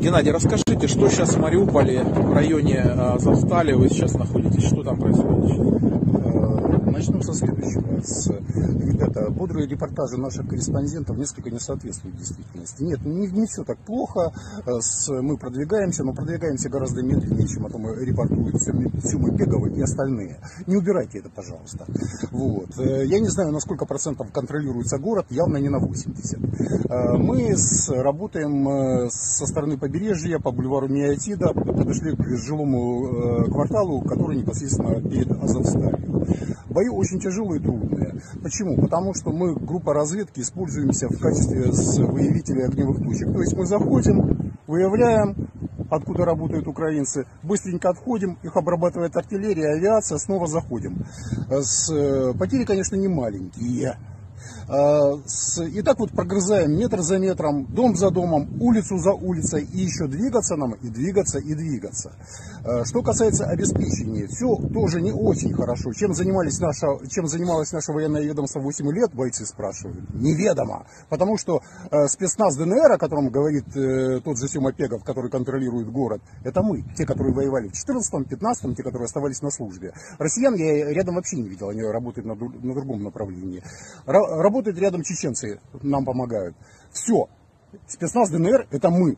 Геннадий, расскажите, что сейчас в Мариуполе, в районе Азовстали вы сейчас находитесь, что там происходит? Начнем со следующего. Ребята, бодрые репортажи наших корреспондентов несколько не соответствуют действительности. Нет, не все так плохо. Мы продвигаемся, но продвигаемся гораздо медленнее, чем о том репортуют Сема Пегова и остальные. Не убирайте это, пожалуйста. Вот. Я не знаю, на сколько процентов контролируется город, явно не на 80. Мы работаем со стороны побережья по бульвару Меотида, подошли к жилому кварталу, который непосредственно перед Азовсталью. Бои очень тяжелые и трудные. Почему? Потому что мы, группа разведки, используемся в качестве выявителя огневых точек. То есть мы заходим, выявляем, откуда работают украинцы, быстренько отходим, их обрабатывает артиллерия, авиация, снова заходим. Потери, конечно, не маленькие. И так вот прогрызаем метр за метром, дом за домом, улицу за улицей, и еще двигаться нам, и двигаться, и двигаться. Что касается обеспечения, все тоже не очень хорошо. Чем занималось наше военное ведомство 8 лет, бойцы спрашивают? Неведомо. Потому что спецназ ДНР, о котором говорит тот же Сема Пегов, который контролирует город, это мы, те, которые воевали в 14-м, 15-м, те, которые оставались на службе. Россиян я рядом вообще не видел, они работают на другом направлении. Работают рядом чеченцы, нам помогают. Все. Спецназ ДНР – это мы.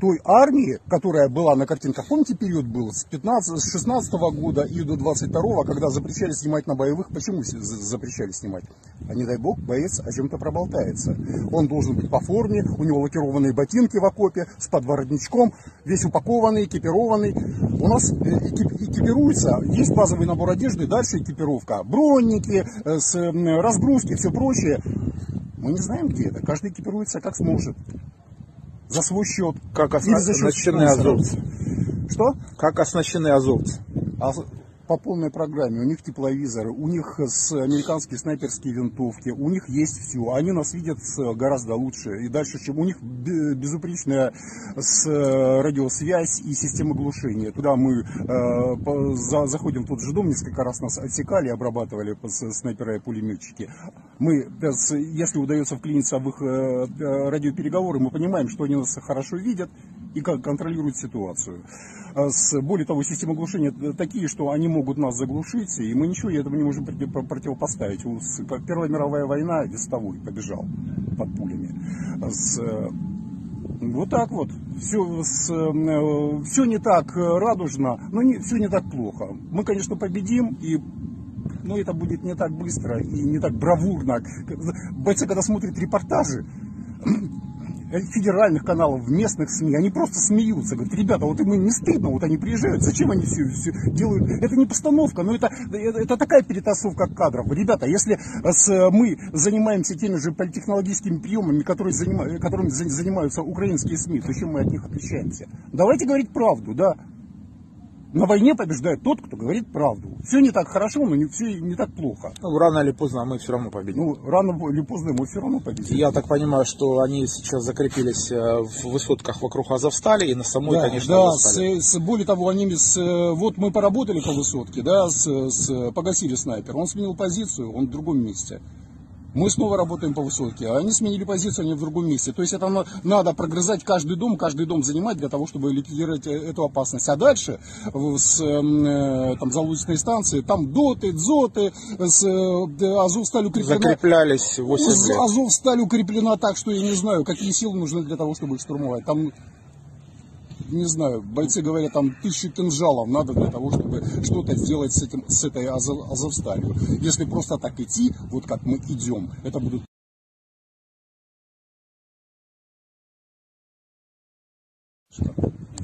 Той армии, которая была на картинках, помните, период был с 16-го года и до 22-го, когда запрещали снимать на боевых. Почему запрещали снимать? А не дай бог, боец о чем-то проболтается. Он должен быть по форме, у него лакированные ботинки в окопе, с подворотничком, весь упакованный, экипированный. У нас экипируется, есть базовый набор одежды, дальше экипировка, бронники, разгрузки, все прочее. Мы не знаем, где это, каждый экипируется как сможет. За свой счет. Как оснащены азовцы? Что? Как оснащены азовцы? По полной программе. У них тепловизоры, у них американские снайперские винтовки, у них есть все. Они нас видят гораздо лучше и дальше, чем у них безупречная радиосвязь и система глушения. Туда мы заходим в тот же дом, несколько раз нас отсекали, обрабатывали снайпера и пулеметчики. Мы, если удается вклиниться в их радиопереговоры, мы понимаем, что они нас хорошо видят и контролируют ситуацию. Более того, системы глушения такие, что они могут нас заглушить, и мы ничего этому не можем противопоставить. Первая мировая война, вестовой побежал под пулями. Вот так вот. Все не так радужно, но все не так плохо. Мы, конечно, победим, но это будет не так быстро и не так бравурно. Бойцы, когда смотрят репортажи федеральных каналов, местных СМИ, они просто смеются, говорят: ребята, вот им не стыдно, вот они приезжают, зачем они все делают? Это не постановка, но это такая перетасовка кадров. Ребята, если мы занимаемся теми же политтехнологическими приемами, которыми занимаются украинские СМИ, то чем мы от них отличаемся? Давайте говорить правду, да. На войне побеждает тот, кто говорит правду. Все не так хорошо, но все не так плохо. Ну, рано или поздно мы все равно победим. Рано или поздно мы все равно победим. Я так понимаю, что они сейчас закрепились в высотках вокруг Азовстали и на самой, да, конечно, да, Азовстали. Более того, вот мы поработали по высотке, да, погасили снайпер. Он сменил позицию, он в другом месте. Мы снова работаем по высотке, а они сменили позицию, они в другом месте. То есть это надо прогрызать каждый дом занимать для того, чтобы ликвидировать эту опасность. А дальше там залученные станции, там доты, дзоты, Азовсталь укреплена. Закреплялись 8 лет. Азовсталь укреплена так, что я не знаю, какие силы нужны для того, чтобы их штурмовать. Там, не знаю, бойцы говорят, там 1000 кинжалов надо для того, чтобы что-то сделать с этой Азовсталью. Если просто так идти, вот как мы идем, это будут...